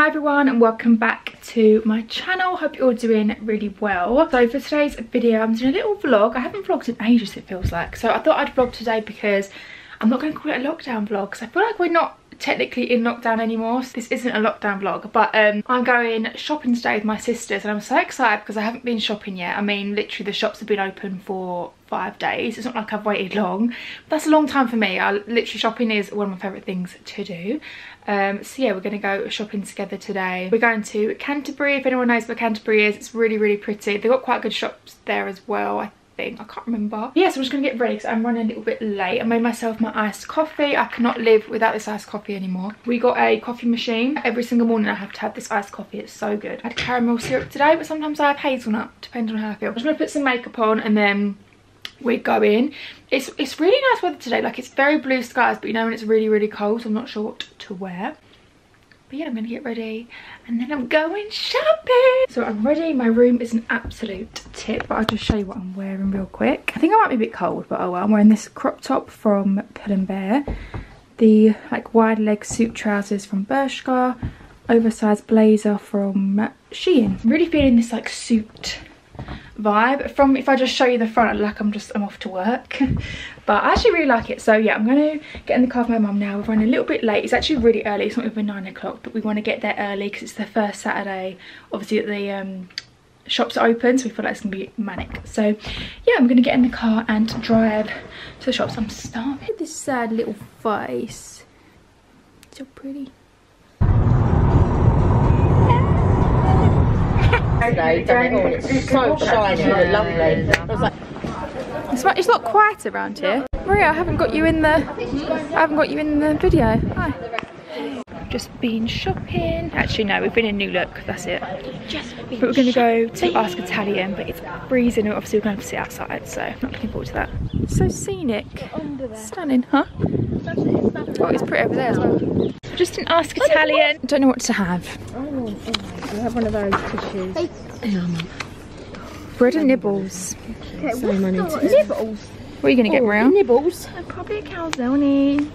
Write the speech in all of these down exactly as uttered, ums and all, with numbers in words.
Hi everyone and welcome back to my channel. Hope you're all doing really well. So for today's video I'm doing a little vlog. I haven't vlogged in ages it feels like, so I thought I'd vlog today because I'm not going to call it a lockdown vlog because I feel like we're not technically in lockdown anymore, so this isn't a lockdown vlog. But um I'm going shopping today with my sisters and I'm so excited because I haven't been shopping yet. I mean literally the shops have been open for five days. It's not like I've waited long, but that's a long time for me. I literally shopping is one of my favorite things to do. Um so yeah, we're gonna go shopping together today. We're going to Canterbury. If anyone knows where Canterbury is, it's really really pretty. They've got quite good shops there as well, I think. I can't remember. Yeah, so I'm just gonna get ready because I'm running a little bit late. I made myself my iced coffee. I cannot live without this iced coffee anymore. We got a coffee machine. Every single morning I have to have this iced coffee. It's so good. I had caramel syrup today, but sometimes I have hazelnut, depending on how I feel. I'm just gonna put some makeup on and then we're going. It's it's really nice weather today. Like it's very blue skies, but you know when it's really really cold, so I'm not sure what to wear. But yeah, I'm gonna get ready and then I'm going shopping. So I'm ready. My room is an absolute tip, but I'll just show you what I'm wearing real quick. I think I might be a bit cold, but oh well. I'm wearing this crop top from Pull and Bear, the like wide leg suit trousers from Bershka, oversized blazer from Shein. I'm really feeling this like suit vibe. From if I just show you the front, like I'm just I'm off to work but I actually really like it. So yeah, I'm gonna get in the car with my mum now. We're running a little bit late. It's actually really early. It's not even nine o'clock, but we want to get there early because it's the first Saturday obviously that the um shops are open, so we feel like it's gonna be manic. So yeah, I'm gonna get in the car and drive to the shops. I'm starving. Look at this sad little face, so pretty. Today, oh, it's so shiny and lovely. Like, it's, not, it's not quiet around here. Maria, I haven't got you in the. I haven't got you in the video. Hi. Just been shopping. Actually, no, we've been in New Look. That's it. But we're going to go to Ask Italian, but it's freezing. Obviously, we're going to have to sit outside, so I'm not looking forward to that. It's so scenic, stunning, huh? Oh, it's pretty over there as well. Just an Ask Italian. I don't know what to have. I have one of those tissues. Um, Bread and nibbles. Okay, so many nibbles. What are you going to get, Maria? Nibbles. And probably a calzone.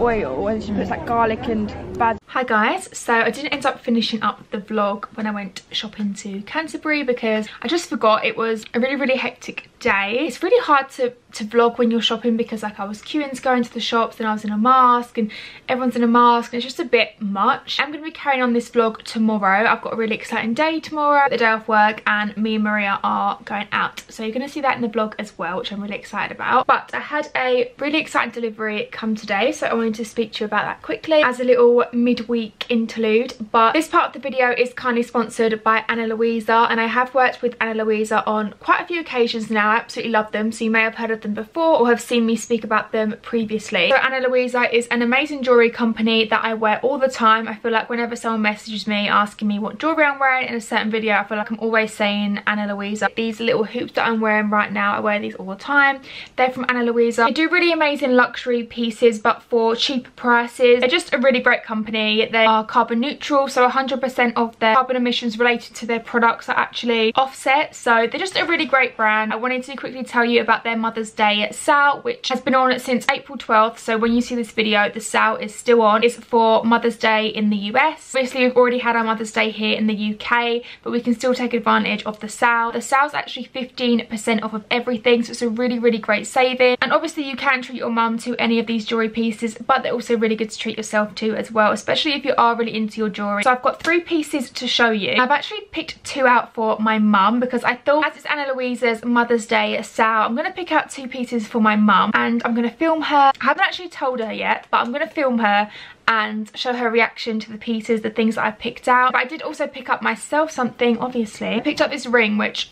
Oil, and she puts like garlic and bad. Hi guys, so I didn't end up finishing up the vlog when I went shopping to Canterbury because I just forgot. It was a really really hectic day. It's really hard to to vlog when you're shopping because like I was queuing to go into the shops and I was in a mask and everyone's in a mask and it's just a bit much. I'm going to be carrying on this vlog tomorrow. I've got a really exciting day tomorrow, the day off work, and me and Maria are going out, so you're going to see that in the vlog as well, which I'm really excited about. But I had a really exciting delivery come today, so I wanted to speak to you about that quickly as a little midweek interlude. But this part of the video is kindly sponsored by Ana Luisa, and I have worked with Ana Luisa on quite a few occasions now. I absolutely love them, so you may have heard of them before or have seen me speak about them previously. So Ana Luisa is an amazing jewellery company that I wear all the time. I feel like whenever someone messages me asking me what jewellery I'm wearing in a certain video, I feel like I'm always saying Ana Luisa. These little hoops that I'm wearing right now, I wear these all the time. They're from Ana Luisa. They do really amazing luxury pieces but for cheaper prices. They're just a really great company. They are carbon neutral, so one hundred percent of their carbon emissions related to their products are actually offset, so they're just a really great brand. I wanted to quickly tell you about their Mother's Day sale, which has been on since April twelfth, so when you see this video the sale is still on. It's for Mother's Day in the U S. Obviously we've already had our Mother's Day here in the U K, but we can still take advantage of the sale. The sale's actually fifteen percent off of everything, so it's a really really great saving. And obviously you can treat your mum to any of these jewellery pieces, but they're also really good to treat yourself to as well, especially if you are really into your jewellery. So I've got three pieces to show you. I've actually picked two out for my mum because I thought, as it's Ana Luisa's Mother's Day sale, I'm going to pick out two pieces for my mum and I'm going to film her. I haven't actually told her yet, but I'm going to film her and show her reaction to the pieces, the things that I picked out. But I did also pick up myself something, obviously. I picked up this ring, which...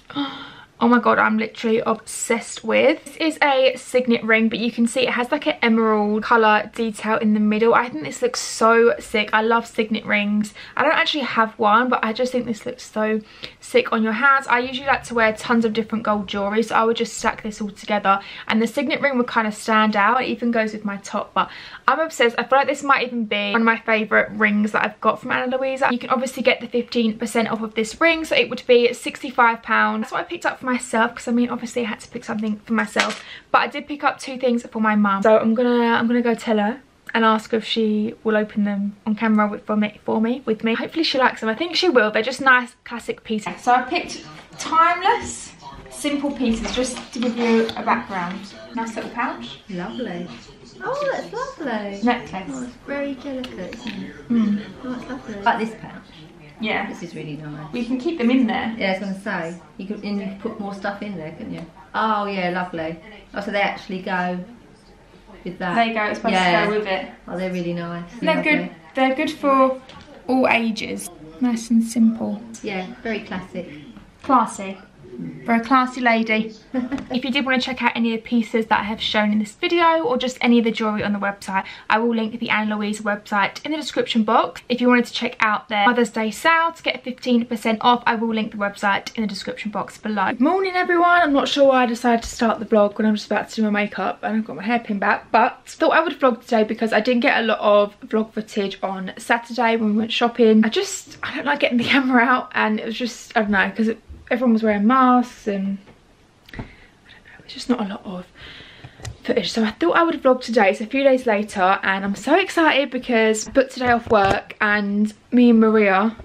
oh my god, I'm literally obsessed with. This is a signet ring, but you can see it has like an emerald colour detail in the middle. I think this looks so sick. I love signet rings. I don't actually have one, but I just think this looks so sick on your hands. I usually like to wear tons of different gold jewellery, so I would just stack this all together and the signet ring would kind of stand out. It even goes with my top, but I'm obsessed. I feel like this might even be one of my favourite rings that I've got from Ana Luisa. You can obviously get the fifteen percent off of this ring, so it would be sixty-five pounds. That's what I picked up for myself because I mean obviously I had to pick something for myself, but I did pick up two things for my mum. So I'm gonna I'm gonna go tell her and ask if she will open them on camera with, for, me, for me, with me. Hopefully she likes them. I think she will. They're just nice classic pieces. So I picked timeless, simple pieces just to give you a background. Nice little pouch. Lovely. Oh, that's lovely. Necklace. Oh, it's very delicate, isn't it? Mm. Oh, that's lovely. Like this pouch. Yeah. This is really nice. Well, you can keep them in there. Yeah, I was going to say. You can in, put more stuff in there, couldn't you? Oh, yeah, lovely. Oh, so they actually go with that. There you go, it's supposed yeah. to go with it. Oh, they're really nice. They're lovely. Good. They're good for all ages. Nice and simple. Yeah, very classic. Classy. For a classy lady. If you did want to check out any of the pieces that I have shown in this video or just any of the jewellery on the website, I will link the Ana Luisa website in the description box. If you wanted to check out their Mother's Day sale to get fifteen percent off, I will link the website in the description box below. Good morning everyone. I'm not sure why I decided to start the vlog when I'm just about to do my makeup and I've got my hair pinned back, but thought I would vlog today because I didn't get a lot of vlog footage on Saturday when we went shopping. I just, I don't like getting the camera out and it was just, I don't know, because it everyone was wearing masks and I don't know, it's just not a lot of footage. So I thought I would vlog today. It's a few days later and I'm so excited because I booked today off work and me and Maria,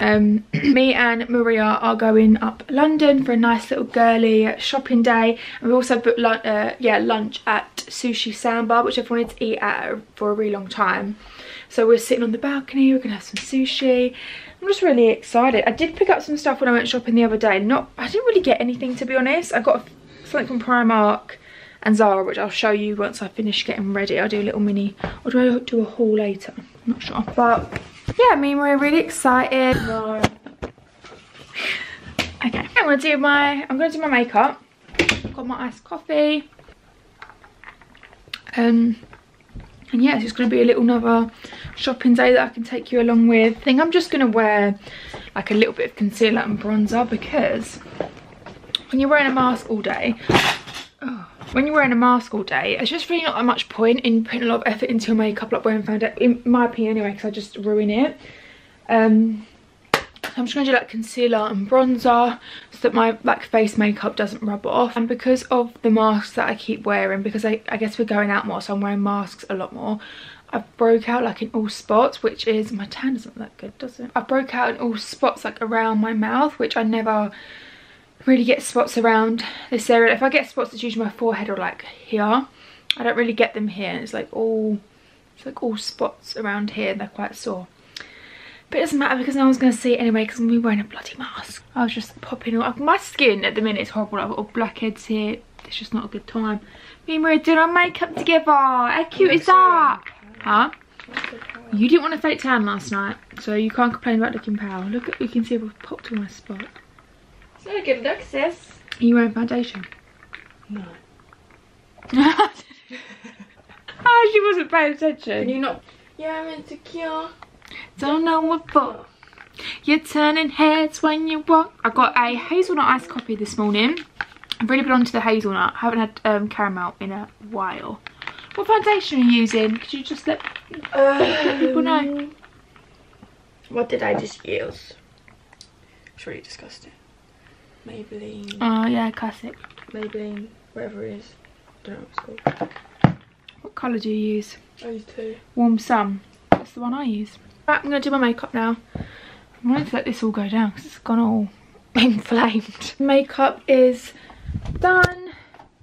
um, me and Maria are going up London for a nice little girly shopping day. And we also booked lunch, uh, yeah, lunch at Sushi Samba, which I've wanted to eat at for a really long time. So we're sitting on the balcony, we're gonna have some sushi. I'm just really excited. I did pick up some stuff when I went shopping the other day. Not, I didn't really get anything, to be honest. I got something from Primark and Zara, which I'll show you once I finish getting ready. I'll do a little mini, or do I do a haul later? I'm not sure. But yeah, me and we're really excited. No. Okay, I'm gonna do my, I'm gonna do my makeup. I've got my iced coffee. Um. And yeah, it's just going to be a little another shopping day that I can take you along with. I think I'm just going to wear like a little bit of concealer and bronzer because when you're wearing a mask all day, oh, when you're wearing a mask all day, it's just really not that much point in putting a lot of effort into your makeup, like wearing foundation, in my opinion anyway, because I just ruin it. Um, I'm just going to do like concealer and bronzer so that my like face makeup doesn't rub off. And because of the masks that I keep wearing, because I, I guess we're going out more so I'm wearing masks a lot more, I broke out like in all spots, which is, my tan doesn't look good, does it? I broke out in all spots like around my mouth, which I never really get spots around this area. If I get spots, it's usually my forehead or like here. I don't really get them here and it's like all, it's like all spots around here and they're quite sore. But it doesn't matter because no one's going to see it anyway because I'm going to be wearing a bloody mask. I was just popping all... My skin at the minute is horrible. I've got all blackheads here. It's just not a good time. Me and we're doing our makeup together. How cute is that? Huh? You didn't want a fake tan last night. So you can't complain about looking pale. Look, at, you can see I've popped all my spot. It's not a good look, sis. Are you wearing foundation? No. Oh, she wasn't paying attention. Can you not... Yeah, I'm insecure. Don't know what for. You're turning heads when you walk. I got a hazelnut iced coffee this morning. I've really been onto the hazelnut. I haven't had um, caramel in a while. What foundation are you using? Could you just let, um, let people know? What did I just use? It's really disgusting. Maybelline. Oh yeah, classic. Maybelline, whatever it is. I don't know what it's called. What colour do you use? I use two. Warm Sun. That's the one I use. Right, I'm going to do my makeup now. I'm going to let this all go down because it's gone all inflamed. Makeup is done.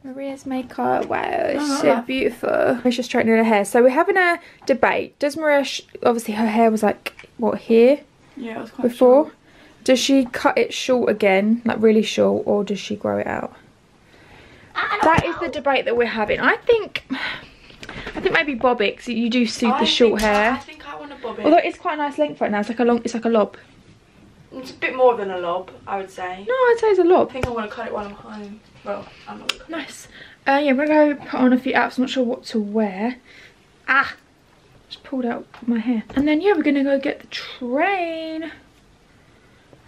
Maria's makeup, wow, it's oh, so beautiful. Maria's straightening her hair. So we're having a debate. Does Maria, sh obviously her hair was like, what, here? Yeah, it was quite before. Short. Does she cut it short again, like really short, or does she grow it out? That know. is the debate that we're having. I think... I think maybe bob it because you do suit I the short think, hair. I think I want to bob it. Although it's quite a nice length right now. It's like a long. It's like a lob. It's a bit more than a lob, I would say. No, I'd say it's a lob. I think I want to cut it while I'm home. Well, I'm not gonna cut nice. It. Uh, yeah, I'm gonna go put on a few apps. I'm not sure what to wear. Ah, just pulled out my hair. And then yeah, we're gonna go get the train.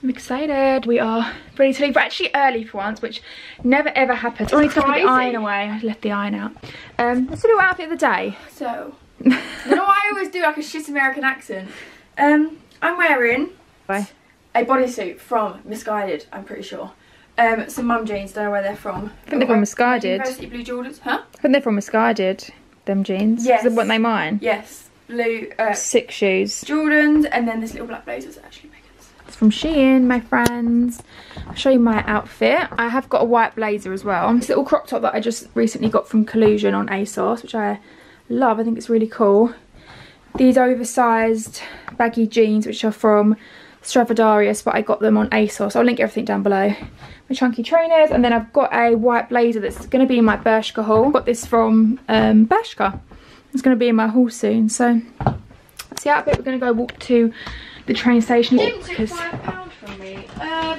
I'm excited. We are ready to leave. We're actually early for once, which never ever happens. I need to put the iron away. I left the iron out. Um, let's do a little outfit of the day. So, you know what I always do, like a shit American accent? Um, I'm wearing Bye. a bodysuit from Missguided, I'm pretty sure. Um, some mum jeans, don't know where they're from. I think they're from Missguided. University Blue Jordans, huh? I think they're from Missguided. them jeans? Yes. Weren't they mine? Yes. Blue. Uh, Six shoes. Jordan's, and then this little black blazer's actually Megan's. It's from Shein, my friends. I'll show you my outfit. I have got a white blazer as well. This little crop top that I just recently got from Collusion on ASOS, which I love. I think it's really cool. These oversized baggy jeans, which are from Stradivarius, but I got them on ASOS. I'll link everything down below. My chunky trainers, and then I've got a white blazer that's going to be in my Bershka haul. Got this from um, Bershka. It's going to be in my haul soon. So that's the outfit. We're going to go walk to the train station. It took five pounds from me. Uh...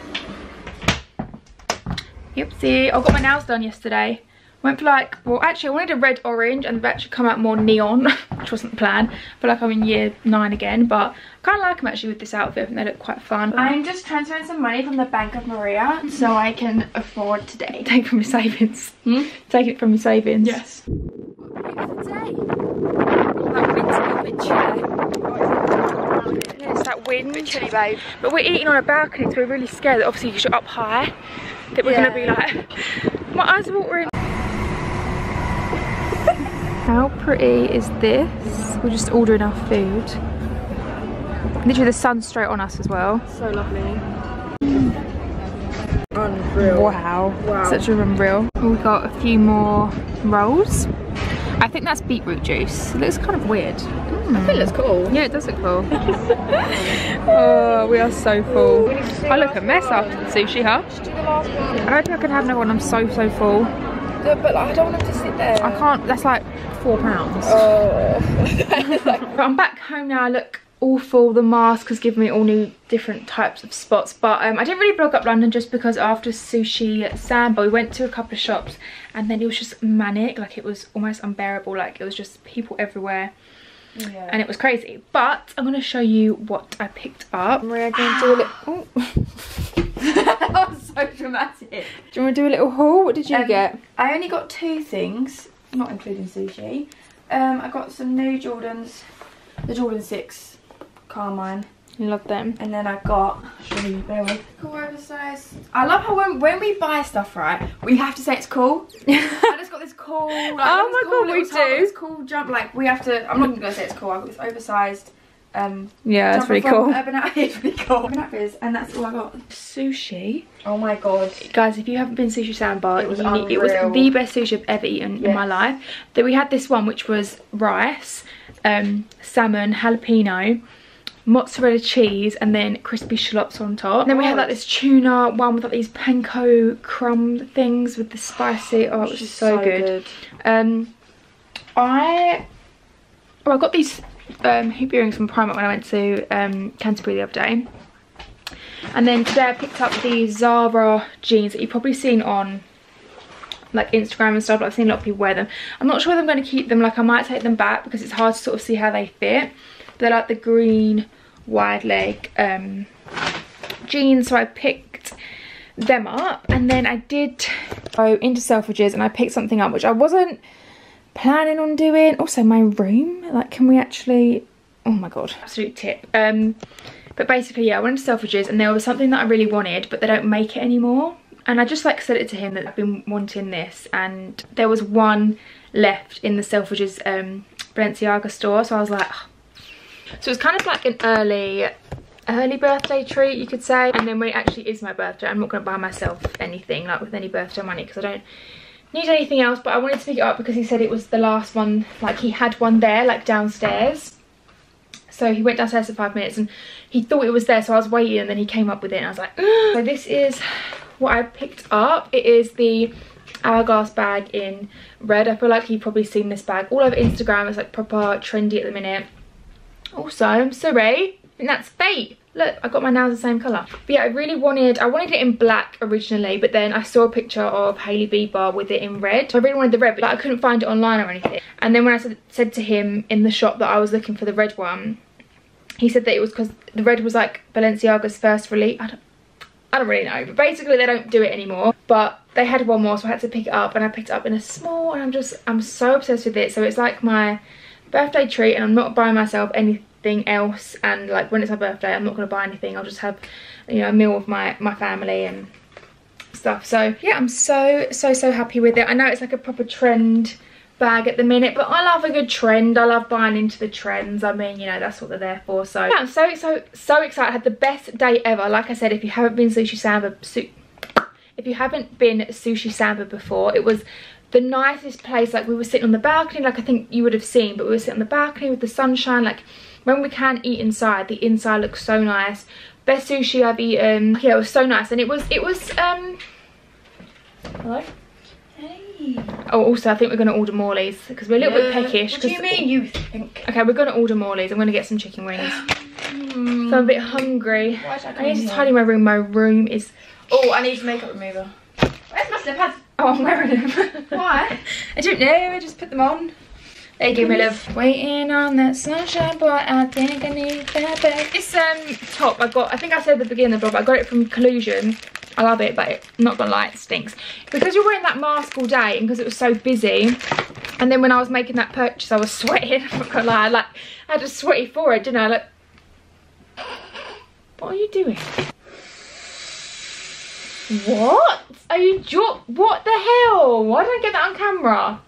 Yupsie. I got my nails done yesterday. Went for like, well actually I wanted a red orange and they've actually come out more neon, which wasn't the plan. I feel like I'm in year nine again, but I kind of like them actually with this outfit. I think they look quite fun. I'm just transferring some money from the Bank of Maria so I can afford today. Take from your savings. Hmm? Take it from your savings. Yes. What are we doing today? It's that wind. A bit chilly, babe. But we're eating on a balcony so we're really scared that obviously because you're up high that we're yeah. going to be like, my eyes are watering. How pretty is this? We're just ordering our food. Literally the sun's straight on us as well. So lovely. Mm. Unreal. Wow. Wow. Such a unreal. We've got a few more rolls. I think that's beetroot juice. It looks kind of weird. Mm. I think it looks cool. Yeah, it does look cool. Oh, we are so full. I look a mess after the sushi, huh? I don't think I can have no one. I'm so, so full. But like, I don't want them to sit there. I can't. That's like four pounds. Oh. But I'm back home now. I look awful. The mask has given me all new different types of spots. But um, I didn't really vlog up London just because after Sushi Samba, we went to a couple of shops and then it was just manic. Like it was almost unbearable. Like it was just people everywhere. Yeah. And it was crazy. But I'm going to show you what I picked up. Maria, going to do a little... Oh. That was so dramatic. Do you want to do a little haul? What did you um, get? I only got two things, not including sushi. Um, I got some new Jordans, the Jordan six Carmine. Love them. And then I got, show you, bear with. Cool oversized. I love how when, when we buy stuff, right, we have to say it's cool. I just got this cool, like, oh my cool god, we do. This cool jump, like, we have to, I'm not even going to say it's cool, I got this oversized. Um, yeah, that's pretty cool. Urban Outfitters, pretty cool. Urban Outfitters, and that's all I got. Sushi. Oh my god, guys! If you haven't been Sushi Samba, it was you, it was the best sushi I've ever eaten yes. in my life. Then we had this one which was rice, um, salmon, jalapeno, mozzarella cheese, and then crispy shallots on top. And then we oh, had like this tuna one with like these panko crumb things with the spicy. Oh, it was so, so good. good. Um, I, oh, I got these. Um, hoop earrings from Primark when I went to um, Canterbury the other day, and then today I picked up these Zara jeans that you've probably seen on like Instagram and stuff. Like, I've seen a lot of people wear them. I'm not sure whether I'm going to keep them. Like I might take them back because it's hard to sort of see how they fit. They're like the green wide leg um, jeans, so I picked them up, and then I did go into Selfridges and I picked something up which I wasn't planning on doing. Also my room, like can we actually, oh my god, absolute tip. Um but basically yeah, I went to Selfridges and there was something that I really wanted but they don't make it anymore, and I just like said it to him that I've been wanting this, and there was one left in the Selfridges um Balenciaga store, so I was like oh. So it's kind of like an early early birthday treat you could say, and then when it actually is my birthday I'm not going to buy myself anything like with any birthday money because I don't need anything else, but I wanted to pick it up because he said it was the last one, like he had one there like downstairs, so he went downstairs for five minutes and he thought it was there, so I was waiting and then he came up with it and I was like ugh. So this is what I picked up. It is the hourglass bag in red. I feel like you've probably seen this bag all over Instagram. It's like proper trendy at the minute. Also I'm sorry, and that's fate. Look, I got my nails the same colour. But yeah, I really wanted, I wanted it in black originally, but then I saw a picture of Hailey Bieber with it in red. So I really wanted the red, but like, I couldn't find it online or anything. And then when I said, said to him in the shop that I was looking for the red one, he said that it was because the red was like Balenciaga's first release. I don't, I don't really know, but basically they don't do it anymore. But they had one more, so I had to pick it up, and I picked it up in a small, and I'm just, I'm so obsessed with it. So it's like my birthday treat, and I'm not buying myself anything else, and like when it's my birthday I'm not going to buy anything. I'll just have, you know, a meal with my my family and stuff. So yeah, I'm so so so happy with it. I know it's like a proper trend bag at the minute, but I love a good trend. I love buying into the trends. I mean, you know, that's what they're there for. So yeah, I'm so so so excited. I had the best day ever. Like I said, if you haven't been Sushi Samba, su if you haven't been Sushi Samba before, it was the nicest place. Like, we were sitting on the balcony, like I think you would have seen, but we were sitting on the balcony with the sunshine. Like, when we can eat inside, the inside looks so nice. Best sushi I've eaten. Yeah, it was so nice, and it was it was um hello. Hey. Oh, also I think we're going to order Morleys because we're a little yeah. bit peckish. What do you mean you think? Okay, we're going to order Morleys. I'm going to get some chicken wings. mm. So I'm a bit hungry. Why did I, I need to tidy my room. My room is... Oh, I need makeup remover. Where's my slippers? Oh, I'm wearing them. Why? I don't know. I just put them on. They give me love. Waiting on that sunshine, boy. I think I need that back. This um top I got, I think I said at the beginning of the vlog, I got it from Collusion. I love it, but it, not gonna lie, it stinks. Because you're wearing that mask all day and because it was so busy, and then when I was making that purchase, I was sweating. I'm not gonna lie, like, I had a sweaty forehead, didn't I? Like, what are you doing? What? Are you jo- What the hell? Why did I get that on camera?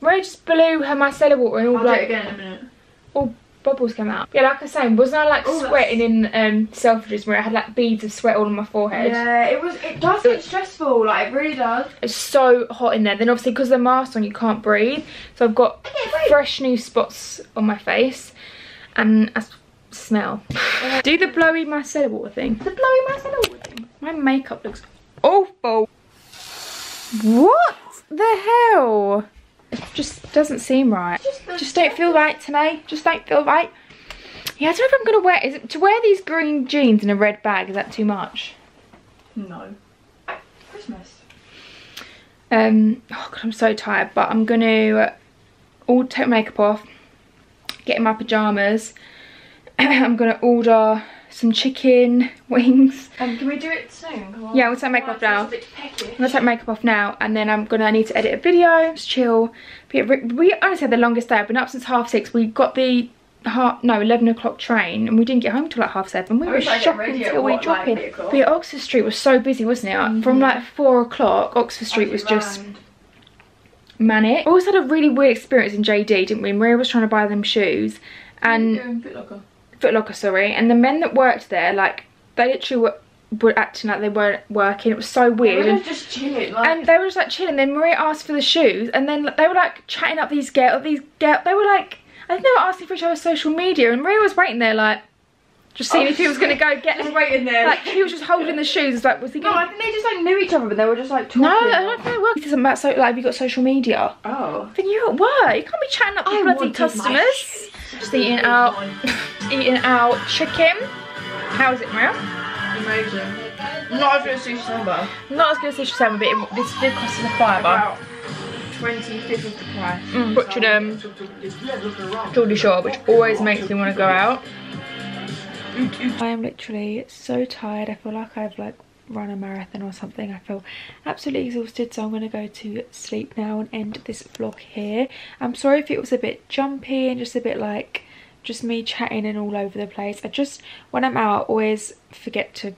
Maria just blew her micellar water and all, I'll like, do it again in a minute. All bubbles came out. Yeah, like I was saying, wasn't I like oh, sweating that's... in um, Selfridges where I had like beads of sweat all on my forehead? Yeah, it was. It does it, get stressful, like it really does. It's so hot in there. Then obviously because of the mask on, you can't breathe. So I've got okay, fresh new spots on my face, and I smell. Uh, do the blowy micellar water thing. The blowy micellar water thing. My makeup looks awful. What the hell? It just doesn't seem right. Just, just don't feel right today. Just don't feel right. Yeah, I don't know if I'm gonna wear. Is it to wear these green jeans in a red bag? Is that too much? No. Christmas. Um. Oh god, I'm so tired. But I'm gonna all take makeup off. Get in my pajamas. I'm gonna order some chicken wings. Um, can we do it soon? Come on. Yeah, we'll take makeup off now. I'm gonna take makeup off now, and then I'm gonna I need to edit a video. Just chill. But yeah, we honestly had the longest day. I've been up since half six. We got the half no eleven o'clock train, and we didn't get home till like half seven. We I were shopping till we dropped in. But yeah, Oxford Street was so busy, wasn't it? Like, mm -hmm. From like four o'clock, Oxford Street was round. just manic. We also had a really weird experience in J D, didn't we? Maria was trying to buy them shoes, and Footlocker. Footlocker, sorry, and the men that worked there, like, they literally were, were acting like they weren't working. It was so weird. They were just chilling, like. And they were just like chilling. Then Maria asked for the shoes, and then like, they were like chatting up these girls. These girls, they were like, I think they were asking for each other's social media, and Maria was waiting there, like, just seeing oh, if he was gonna go get them. Waiting there, like he was just holding the shoes. It's like, was he? No, I think they just like knew each other, but they were just like talking. No, I don't know. Work isn't about so. Like, have you got social media? Oh, then you're at work. You can't be chatting up your bloody customers. Just eating out, eating out chicken. How is it, Maria? Amazing. Not as good as Sushi Samba. Not as good as Sushi Samba, but it, this did cost a fiver. About twenty-fifth of the price. Mm, butchered um, Geordie Shore, which always makes me want to go out. I am literally so tired. I feel like I've like run a marathon or something. I feel absolutely exhausted, so I'm going to go to sleep now and end this vlog here. I'm sorry if it was a bit jumpy and just a bit like just me chatting and all over the place. I just, when I'm out, I always forget to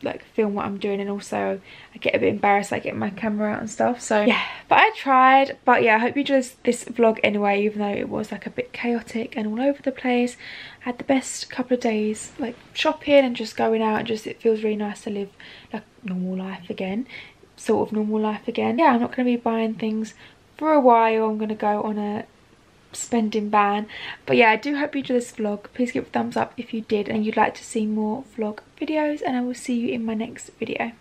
like film what I'm doing, and also I get a bit embarrassed, like getting my camera out and stuff. So yeah, but I tried. But yeah, I hope you enjoyed this, this vlog anyway, even though it was like a bit chaotic and all over the place. I had the best couple of days like shopping and just going out, and just it feels really nice to live like normal life again, sort of normal life again. Yeah, I'm not going to be buying things for a while. I'm going to go on a spending ban. But yeah, I do hope you enjoyed this vlog. Please give it a thumbs up if you did and you'd like to see more vlog videos, and I will see you in my next video.